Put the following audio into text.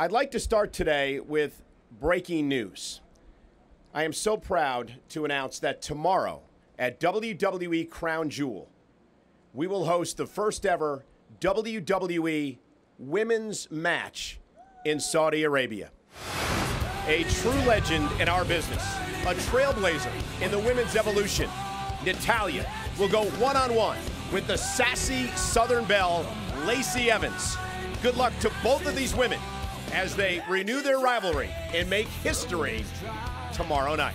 I'd like to start today with breaking news. I am so proud to announce that tomorrow at WWE Crown Jewel, we will host the first ever WWE women's match in Saudi Arabia. A true legend in our business, a trailblazer in the women's evolution, Natalya will go one-on-one with the sassy Southern belle, Lacey Evans. Good luck to both of these women as they renew their rivalry and make history tomorrow night.